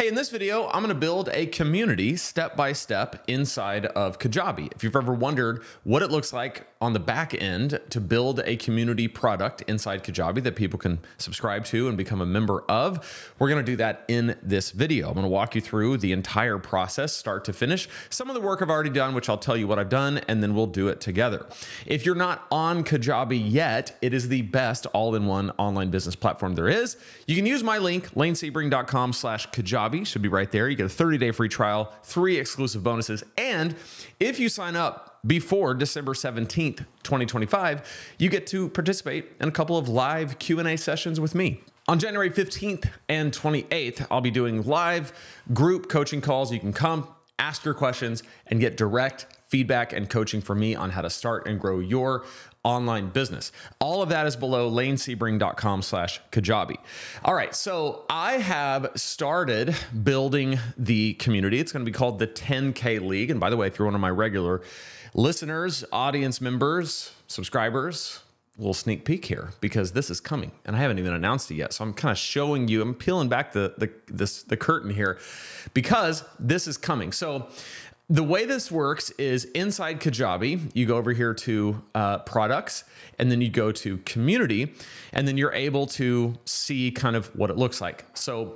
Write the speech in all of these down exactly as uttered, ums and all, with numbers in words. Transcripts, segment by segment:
Hey, in this video, I'm gonna build a community step-by-step inside of Kajabi. If you've ever wondered what it looks like on the back end to build a community product inside Kajabi that people can subscribe to and become a member of, we're gonna do that in this video. I'm gonna walk you through the entire process, start to finish. Some of the work I've already done, which I'll tell you what I've done, and then we'll do it together. If you're not on Kajabi yet, it is the best all-in-one online business platform there is. You can use my link, lane sebring dot com slash kajabi. Should be right there. You get a thirty day free trial, three exclusive bonuses. And if you sign up before December seventeenth, twenty twenty-five, you get to participate in a couple of live Q and A sessions with me. On January fifteenth and twenty-eighth, I'll be doing live group coaching calls. You can come, ask your questions, and get direct feedback and coaching from me on how to start and grow your online business. All of that is below lane sebring dot com slash kajabi. All right, so I have started building the community. It's going to be called the ten K League. And by the way, if you're one of my regular listeners, audience members, subscribers, little sneak peek here because this is coming and I haven't even announced it yet. So I'm kind of showing you, I'm peeling back the, the, this, the curtain here because this is coming. So the way this works is inside Kajabi, you go over here to uh, products, and then you go to community, and then you're able to see kind of what it looks like. So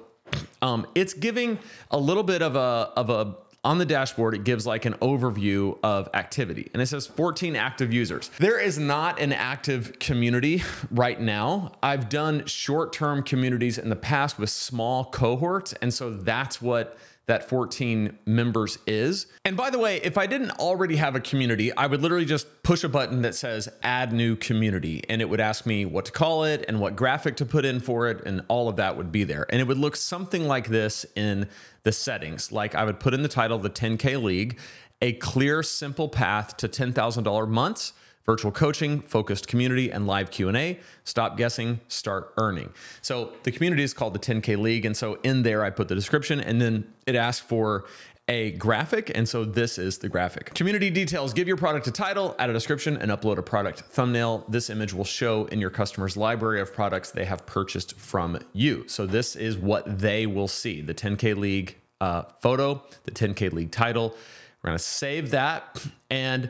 um, it's giving a little bit of a, of a, on the dashboard, it gives like an overview of activity, and it says fourteen active users. There is not an active community right now. I've done short-term communities in the past with small cohorts, and so that's what that fourteen members is. And by the way, if I didn't already have a community, I would literally just push a button that says add new community, and it would ask me what to call it and what graphic to put in for it, and all of that would be there. And it would look something like this in the settings. Like I would put in the title, the ten K League, a clear, simple path to ten thousand dollars months, virtual coaching, focused community, and live Q and A. Stop guessing, start earning. So the community is called the ten K League, and so in there I put the description, and then it asks for a graphic, and so this is the graphic. Community details: give your product a title, add a description, and upload a product thumbnail. This image will show in your customer's library of products they have purchased from you. So this is what they will see, the ten K League uh, photo, the ten K League title. We're gonna save that, and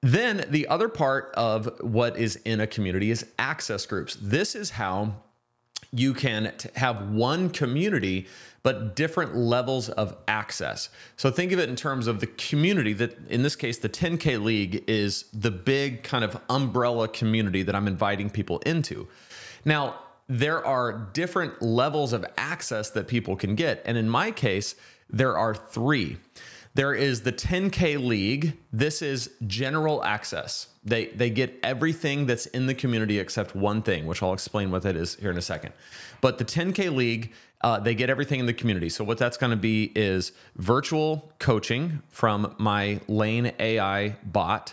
then the other part of what is in a community is access groups. This is how you can have one community, but different levels of access. So think of it in terms of the community that, in this case, the ten K League is the big kind of umbrella community that I'm inviting people into. Now, there are different levels of access that people can get. And in my case, there are three. There is the ten K League. This is general access. They, they get everything that's in the community except one thing, which I'll explain what that is here in a second. But the ten K League, uh, they get everything in the community. So what that's gonna be is virtual coaching from my Lane A I bot.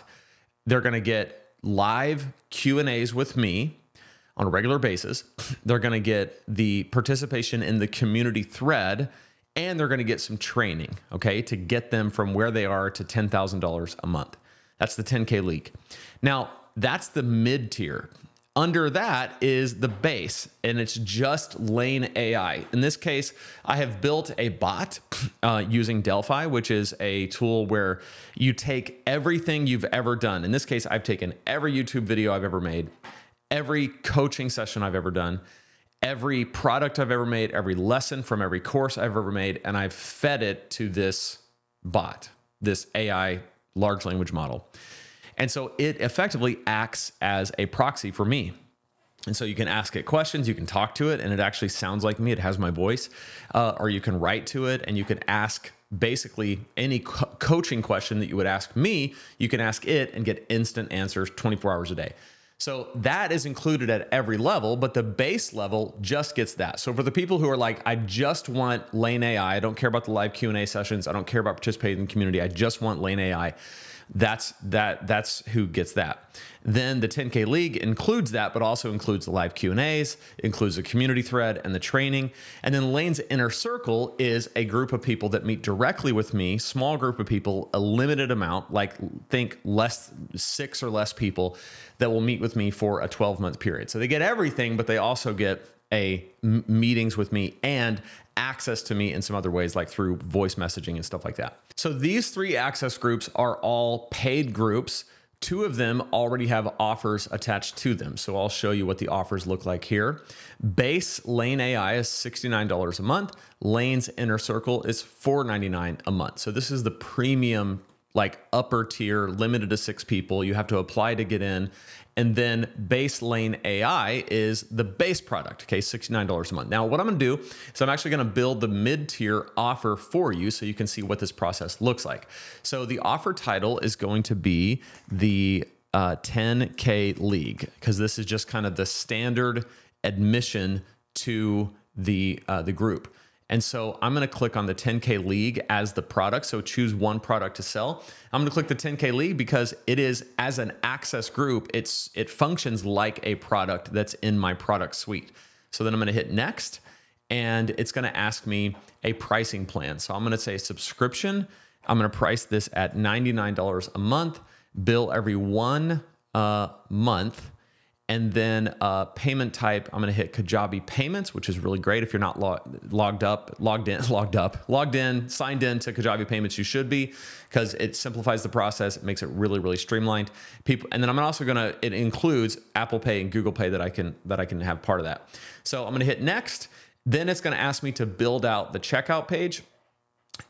They're gonna get live Q and A's with me on a regular basis. They're gonna get the participation in the community thread, and they're gonna get some training, okay, to get them from where they are to ten thousand dollars a month. That's the ten K League. Now, that's the mid tier. Under that is the base, and it's just Lane A I. In this case, I have built a bot uh, using Delphi, which is a tool where you take everything you've ever done. In this case, I've taken every YouTube video I've ever made, every coaching session I've ever done, every product I've ever made, every lesson from every course I've ever made, and I've fed it to this bot, this A I large language model. And so it effectively acts as a proxy for me. And so you can ask it questions, you can talk to it, and it actually sounds like me, it has my voice, uh, or you can write to it and you can ask basically any co coaching question that you would ask me, you can ask it and get instant answers twenty-four hours a day. So that is included at every level, but the base level just gets that. So for the people who are like, I just want Lane A I, I don't care about the live Q and A sessions, I don't care about participating in the community, I just want Lane A I, that's, that, that's who gets that. Then the ten K League includes that, but also includes the live Q and A's, includes the community thread and the training. And then Lane's Inner Circle is a group of people that meet directly with me, small group of people, a limited amount, like think less, six or less people that will meet with me for a twelve month period. So they get everything, but they also get a meetings with me and access to me in some other ways, like through voice messaging and stuff like that. So these three access groups are all paid groups. Two of them already have offers attached to them. So I'll show you what the offers look like here. Base Lane A I is sixty-nine dollars a month. Lane's Inner Circle is four ninety-nine a month. So this is the premium, like upper tier, limited to six people. You have to apply to get in. And then base Lane A I is the base product, okay, sixty-nine dollars a month. Now what I'm gonna do is I'm actually gonna build the mid-tier offer for you so you can see what this process looks like. So the offer title is going to be the uh, ten K League, because this is just kind of the standard admission to the, uh, the group. And so I'm gonna click on the ten K League as the product. So choose one product to sell. I'm gonna click the ten K League because it is, as an access group, it's it functions like a product that's in my product suite. So then I'm gonna hit next, and it's gonna ask me a pricing plan. So I'm gonna say subscription. I'm gonna price this at ninety-nine dollars a month, bill every one uh, month. And then uh, payment type, I'm gonna hit Kajabi payments, which is really great if you're not log logged up, logged in, logged up, logged in, signed in to Kajabi payments, you should be, because it simplifies the process. It makes it really, really streamlined. People, and then I'm also gonna, it includes Apple Pay and Google Pay that I can that I can have part of that. So I'm gonna hit next. Then it's gonna ask me to build out the checkout page.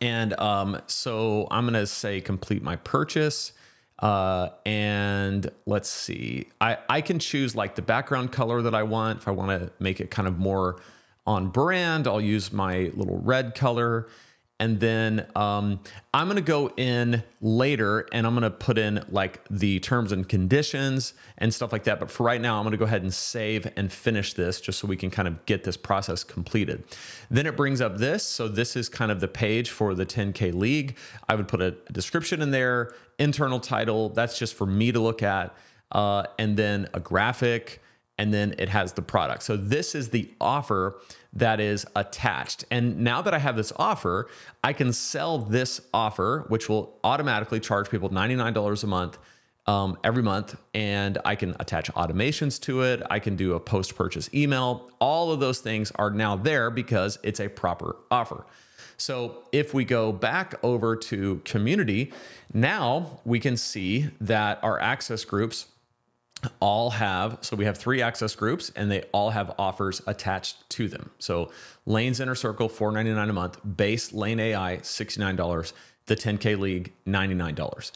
And um, so I'm gonna say complete my purchase. Uh, and let's see, I, I can choose like the background color that I want. If I want to make it kind of more on brand, I'll use my little red color. And then, um, I'm going to go in later and I'm going to put in like the terms and conditions and stuff like that. But for right now, I'm going to go ahead and save and finish this just so we can kind of get this process completed. Then it brings up this. So this is kind of the page for the ten K League. I would put a description in there. Internal title, that's just for me to look at, uh, and then a graphic, and then it has the product. So this is the offer that is attached. And now that I have this offer, I can sell this offer, which will automatically charge people ninety-nine dollars a month um, every month. And I can attach automations to it. I can do a post-purchase email. All of those things are now there because it's a proper offer. So if we go back over to community, now we can see that our access groups all have, so we have three access groups and they all have offers attached to them. So Lane's Inner Circle, four ninety-nine a month, base Lane A I, sixty-nine dollars, the ten K League, ninety-nine dollars.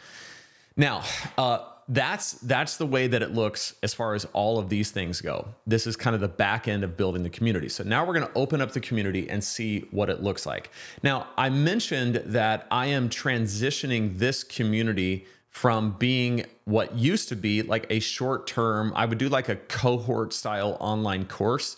Now, uh, that's, that's the way that it looks as far as all of these things go. This is kind of the back end of building the community. So now we're going to open up the community and see what it looks like. Now, I mentioned that I am transitioning this community from being what used to be like a short term, I would do like a cohort style online course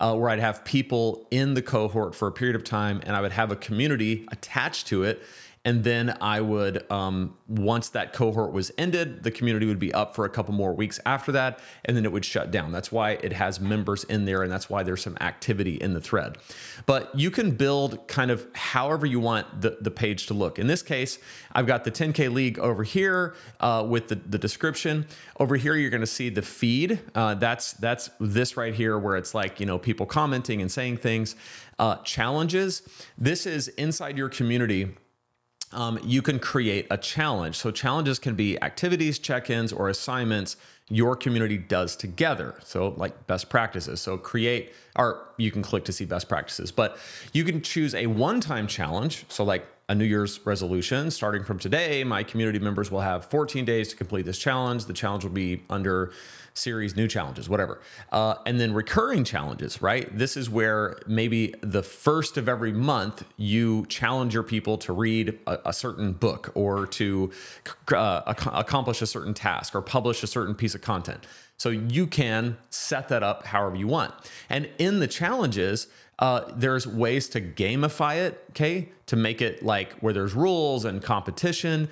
uh, where I'd have people in the cohort for a period of time and I would have a community attached to it. And then I would, um, once that cohort was ended, the community would be up for a couple more weeks after that, and then it would shut down. That's why it has members in there, and that's why there's some activity in the thread. But you can build kind of however you want the, the page to look. In this case, I've got the ten K League over here uh, with the, the description. Over here, you're gonna see the feed. Uh, that's, that's this right here where it's like, you know, people commenting and saying things. Uh, challenges, this is inside your community. Um, you can create a challenge. So challenges can be activities, check-ins, or assignments your community does together. So like best practices. So create, or you can click to see best practices, but you can choose a one-time challenge. So like a New Year's resolution, starting from today, my community members will have fourteen days to complete this challenge. The challenge will be under series new challenges, whatever. Uh, and then recurring challenges, right? This is where maybe the first of every month you challenge your people to read a, a certain book or to uh, ac accomplish a certain task or publish a certain piece of content. So you can set that up however you want. And in the challenges, uh, there's ways to gamify it, okay? To make it like where there's rules and competition.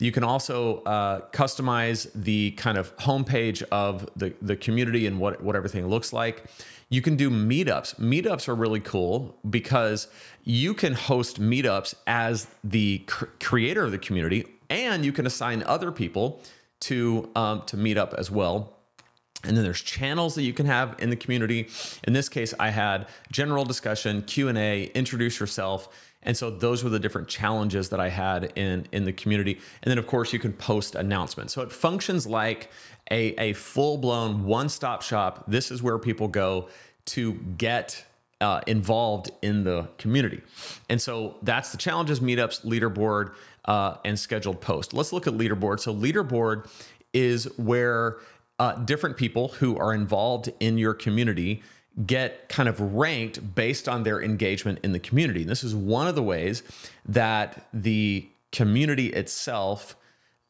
You can also uh, customize the kind of homepage of the, the community and what, what everything looks like. You can do meetups. Meetups are really cool because you can host meetups as the cr creator of the community, and you can assign other people to, um, to meet up as well. And then there's channels that you can have in the community. In this case, I had general discussion, Q and A, introduce yourself. And so those were the different challenges that I had in, in the community. And then of course you can post announcements. So it functions like a, a full-blown one-stop shop. This is where people go to get uh, involved in the community. And so that's the challenges, meetups, leaderboard, uh, and scheduled post. Let's look at leaderboard. So leaderboard is where Uh, different people who are involved in your community get kind of ranked based on their engagement in the community. And this is one of the ways that the community itself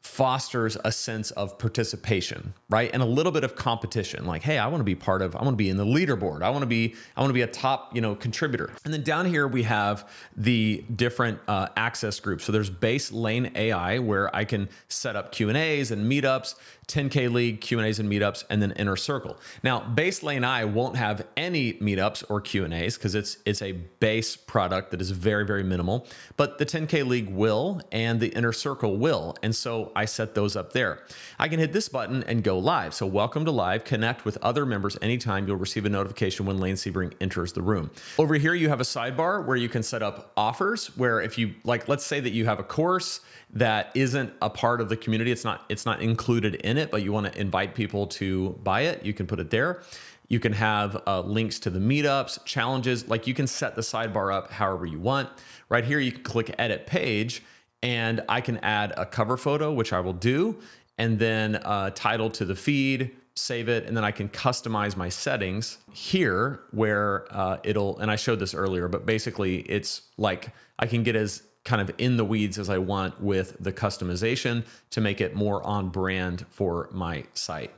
fosters a sense of participation, right? And a little bit of competition, like, hey, I want to be part of, I want to be in the leaderboard. I want to be, I want to be a top, you know, contributor. And then down here we have the different uh, access groups. So there's base Lane A I, where I can set up Q and A's and meetups, ten K League, Q and A's and meetups, and then Inner Circle. Now, base Lane A I won't have any meetups or Q and A's because it's, it's a base product that is very, very minimal, but the ten K League will, and the Inner Circle will. And so I set those up there. I can hit this button and go live. So welcome to live, connect with other members anytime. You'll receive a notification when Lane Sebring enters the room. Over here, you have a sidebar where you can set up offers, where if you like, let's say that you have a course that isn't a part of the community. It's not, it's not included in it, but you want to invite people to buy it. You can put it there. You can have uh, links to the meetups, challenges, like you can set the sidebar up however you want. Right here, you can click edit page, and I can add a cover photo, which I will do, and then uh, title to the feed, save it, and then I can customize my settings here where uh, it'll, and I showed this earlier, but basically it's like I can get as kind of in the weeds as I want with the customization to make it more on brand for my site.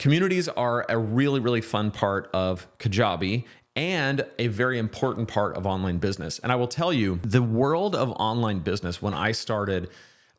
Communities are a really, really fun part of Kajabi, and a very important part of online business. And I will tell you, the world of online business when I started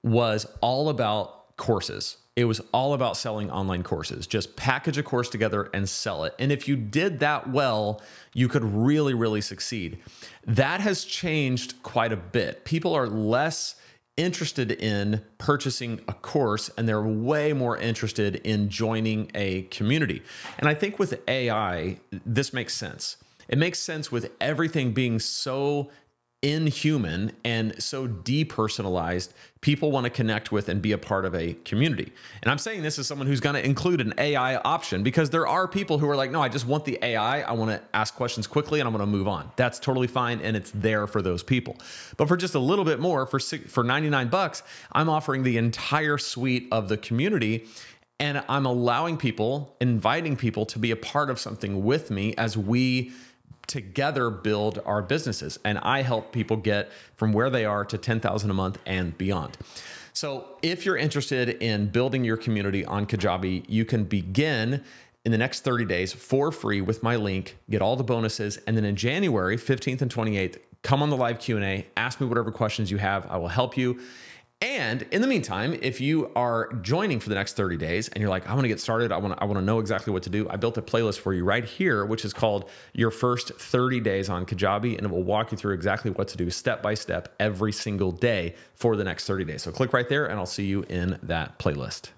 was all about courses. It was all about selling online courses. Just package a course together and sell it. And if you did that well, you could really, really succeed. That has changed quite a bit. People are less interested in purchasing a course, and they're way more interested in joining a community. And I think with A I, this makes sense. It makes sense with everything being so inhuman and so depersonalized. People want to connect with and be a part of a community. And I'm saying this as someone who's going to include an A I option, because there are people who are like, no, I just want the A I. I want to ask questions quickly and I'm going to move on. That's totally fine. And it's there for those people. But for just a little bit more, for for ninety-nine bucks, I'm offering the entire suite of the community, and I'm allowing people, inviting people to be a part of something with me as we together build our businesses. And I help people get from where they are to ten thousand a month and beyond. So if you're interested in building your community on Kajabi, you can begin in the next thirty days for free with my link, get all the bonuses. And then in January, fifteenth and twenty-eighth, come on the live Q and A, ask me whatever questions you have. I will help you. And in the meantime, if you are joining for the next thirty days and you're like, I want to get started, I want to, I want to know exactly what to do, I built a playlist for you right here, which is called Your First thirty days on Kajabi, and it will walk you through exactly what to do step by step every single day for the next thirty days. So click right there, and I'll see you in that playlist.